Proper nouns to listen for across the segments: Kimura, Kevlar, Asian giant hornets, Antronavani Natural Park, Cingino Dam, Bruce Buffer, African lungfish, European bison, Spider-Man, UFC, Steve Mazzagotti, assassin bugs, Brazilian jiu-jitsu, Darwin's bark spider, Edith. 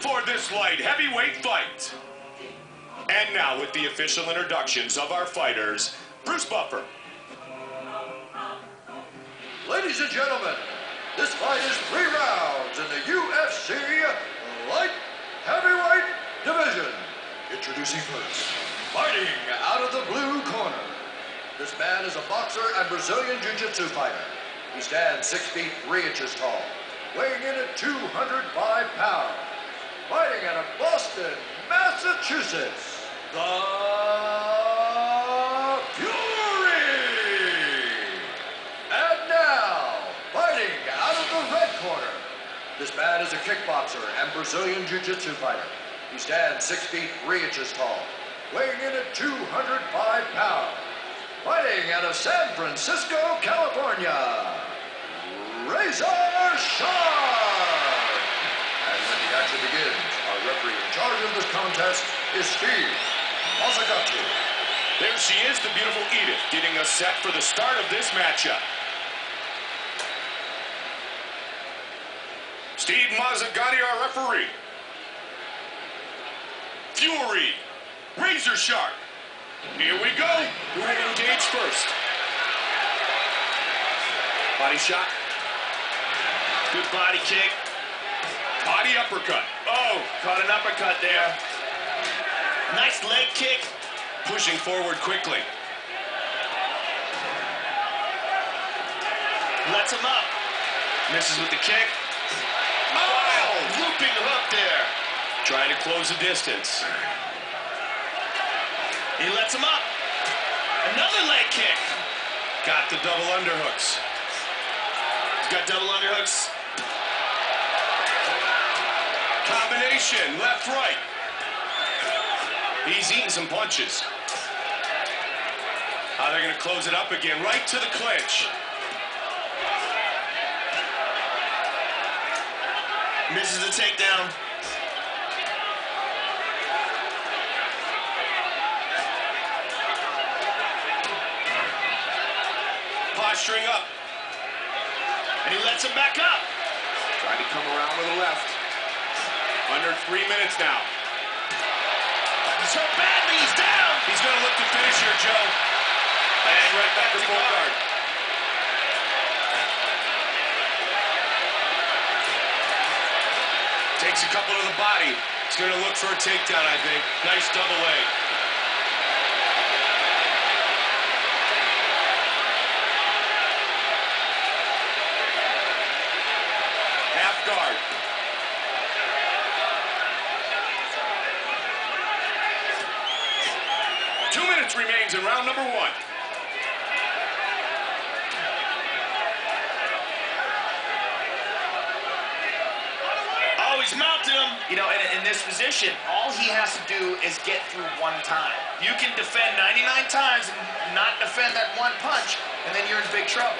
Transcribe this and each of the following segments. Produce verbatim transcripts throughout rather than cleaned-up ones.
for this light heavyweight fight. And now with the official introductions of our fighters, Bruce Buffer. Ladies and gentlemen, this fight is three rounds in the U F C light heavyweight division. Introducing first, fighting out of the blue corner. This man is a boxer and Brazilian jiu-jitsu fighter. He stands six feet three inches tall, weighing in at two hundred five pounds. Fighting out of Boston, Massachusetts, the Fury. And now, fighting out of the red corner. This man is a kickboxer and Brazilian jiu-jitsu fighter. He stands six feet three inches tall, weighing in at two hundred five pounds. Fighting out of San Francisco, California, Razor Sharp. And when the action begins, our referee in charge of this contest is Steve Mazzagotti. There she is, the beautiful Edith, getting us set for the start of this matchup. Steve Mazzagotti, our referee. Fury, Razor Sharp. Here we go. Who will engage first? Body shot. Good body kick. Body uppercut. Oh, caught an uppercut there. Nice leg kick. Pushing forward quickly. Lets him up. Misses with the kick. Oh, looping him up there. Trying to close the distance. He lets him up. Another leg kick. Got the double underhooks. He's got double underhooks. Combination, left, right. He's eating some punches. Oh, they're going to close it up again, right to the clinch. Misses the takedown. Posturing up, and he lets him back up. Trying to come around with a left. Under three minutes now. He's hurt badly, he's down. He's going to look to finish here, Joe. And right back to full guard. Takes a couple to the body. He's going to look for a takedown, I think. Nice double leg. Guard. Two minutes remains in round number one. Oh, he's mounted him. You know, in, in this position, all he has to do is get through one time. You can defend ninety-nine times and not defend that one punch, and then you're in big trouble.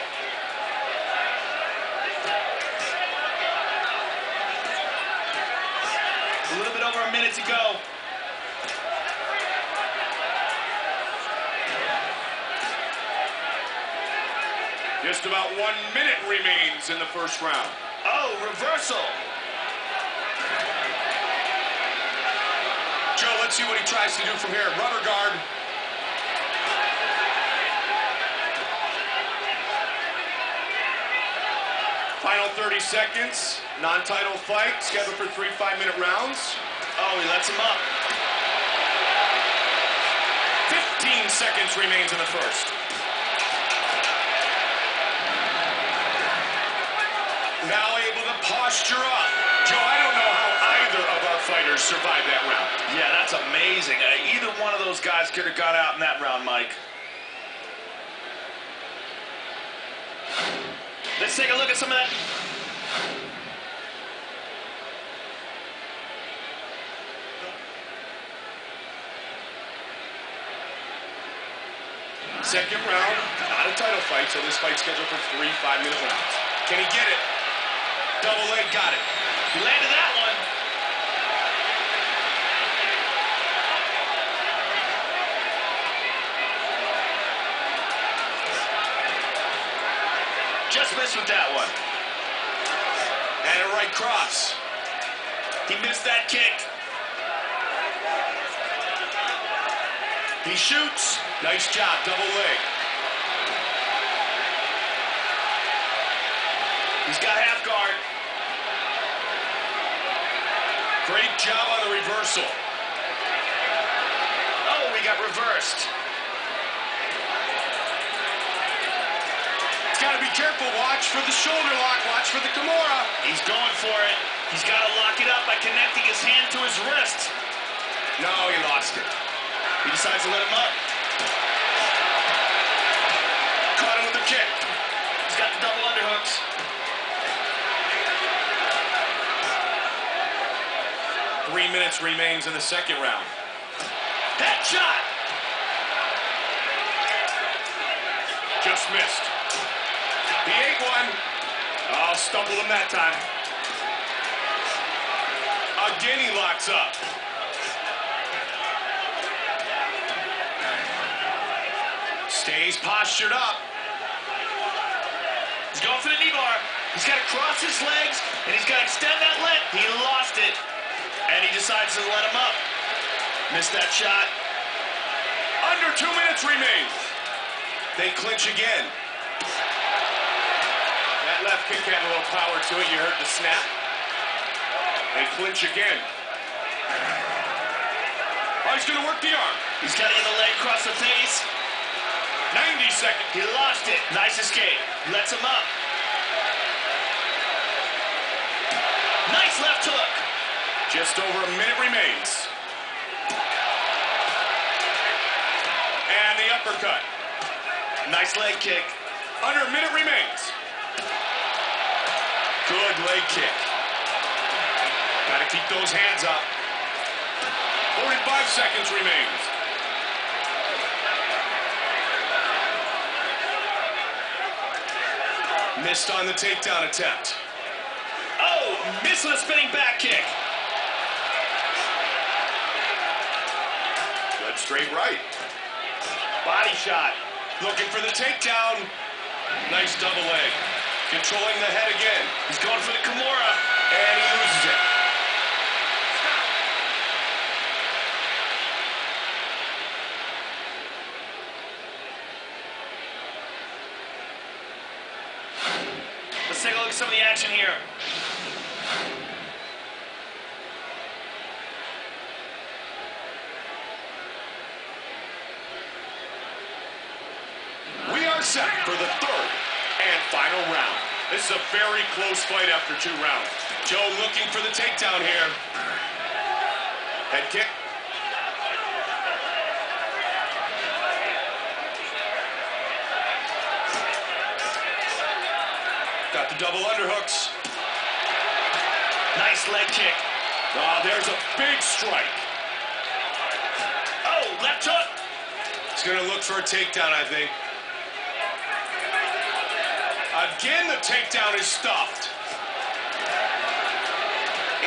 A little bit over a minute to go. Just about one minute remains in the first round. Oh, reversal. Joe, let's see what he tries to do from here. Rubber guard. Final thirty seconds. Non-title fight, scheduled for three five-minute rounds. Oh, he lets him up. fifteen seconds remains in the first. Now able to posture up. Joe, I don't know how either of our fighters survived that round. Yeah, that's amazing. Uh, either one of those guys could have got out in that round, Mike. Let's take a look at some of that. Second round, not a title fight, so this fight's scheduled for three five-minute rounds. Can he get it? Double leg, got it. He landed that one. Just missed with that one. And a right cross. He missed that kick. He shoots. Nice job, double leg. He's got half guard. Great job on the reversal. Oh, he got reversed. Got to be careful. Watch for the shoulder lock. Watch for the Kimura. He's going for it. He's got to lock it up by connecting his hand to his wrist. No, he lost it. He decides to let him up. Caught him with a kick. He's got the double underhooks. Three minutes remains in the second round. That shot! Just missed. He ate one. I'll stumble him that time. Again, he locks up. Stays postured up. He's going for the knee bar. He's got to cross his legs, and he's got to extend that leg. He lost it, and he decides to let him up. Missed that shot. Under two minutes remains. They clinch again. That left kick had a little power to it. You heard the snap. They clinch again. Oh, he's going to work the arm. He's got it in the leg, across the face. ninety seconds. He lost it. Nice escape. Lets him up. Nice left hook. Just over a minute remains. And the uppercut. Nice leg kick. Under a minute remains. Good leg kick. Gotta keep those hands up. forty-five seconds remains. Missed on the takedown attempt. Oh, missed on a spinning back kick. Good straight right. Body shot. Looking for the takedown. Nice double leg. Controlling the head again. He's going for the Kimura, and he loses it. Let's take a look at some of the action here. We are set for the third and final round. This is a very close fight after two rounds. Joe looking for the takedown here. Head kick. Got the double underhooks. Nice leg kick. Oh, there's a big strike. Oh, left hook. He's gonna look for a takedown, I think. Again, the takedown is stuffed.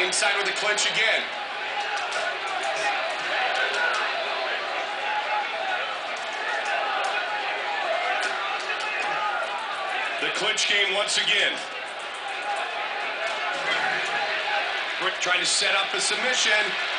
Inside with the clinch again. The clinch game once again. Rick trying to set up a submission.